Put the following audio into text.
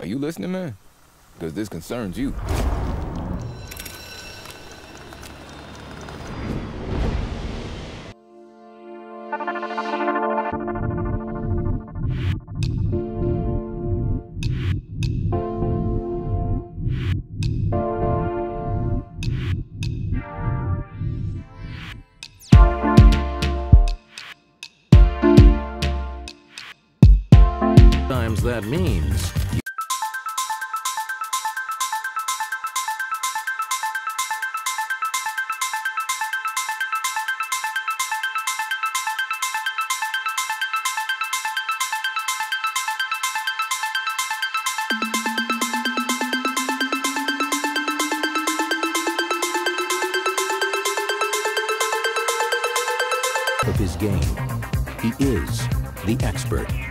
Are you listening, man? Because this concerns you. Sometimes that means... of his game. He is the expert.